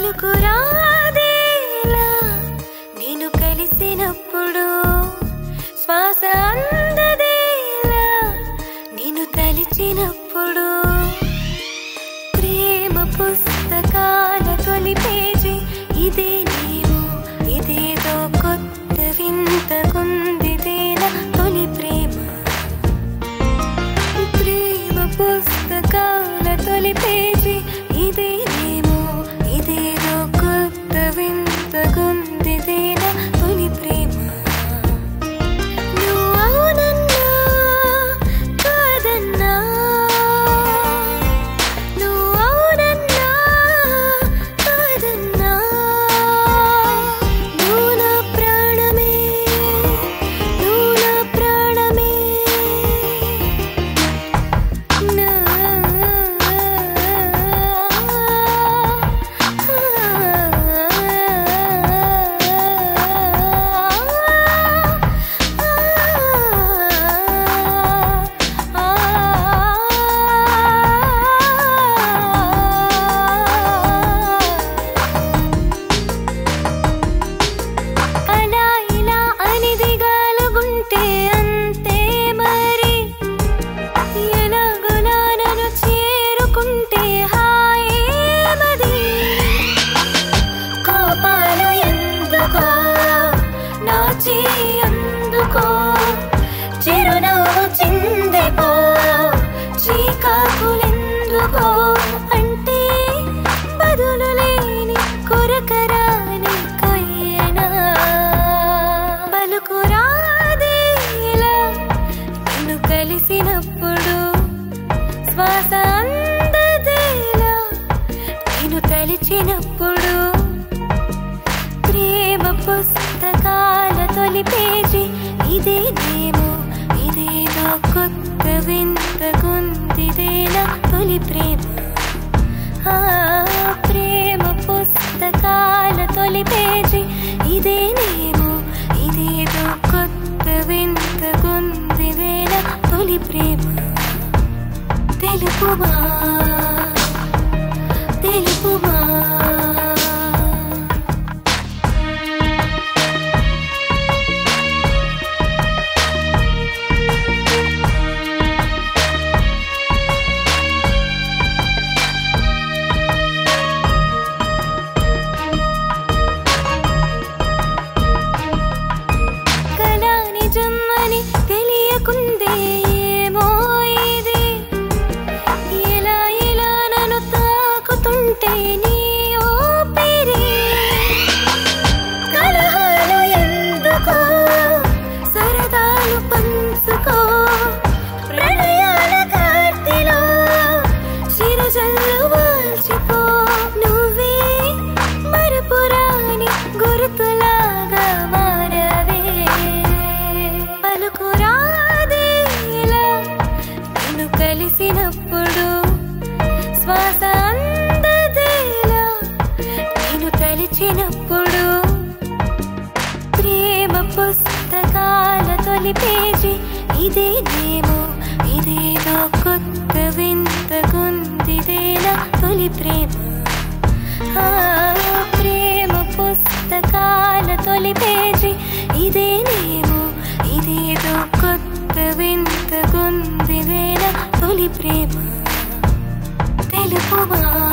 పలుకు రాధేలా నిను కలిసినప్పుడు శ్వాస అందదేలా నిను తలిచినప్పుడు ప్రేమ పుస్తకాల తొలి పేజీ ఇదే నీవు ఇదేదో కొత్త వింత కుందిదేనా తొలి ప్రేమ ప్రేమ పుస్తకాల తొలి పేజీ ఇదే తలిచినప్పుడు ప్రేమ పుస్తకాల తొలి పేజీ ఇదేనేమో ఇదేదో కొత్త వింత గుందిదేనా తొలి ప్రేమ ప్రేమ పుస్తకాల తొలి పేజీ ఇదేనేమో ఇదేదో కొత్త వింత గుందిదేనా తొలి ప్రేమ తెలుపుమా చిన్నప్పుడు ప్రేమ పుస్తకాల తొలి పేజీ ఇదేనేమో ఇదేదో కొత్త వింత గుందిదేనా తొలి ప్రేమ ప్రేమ పుస్తకాల తొలి పేజీ ఇదేనేమో ఇదేదో కొత్త వింత గుందిదేనా తొలి ప్రేమ తెలుపుమా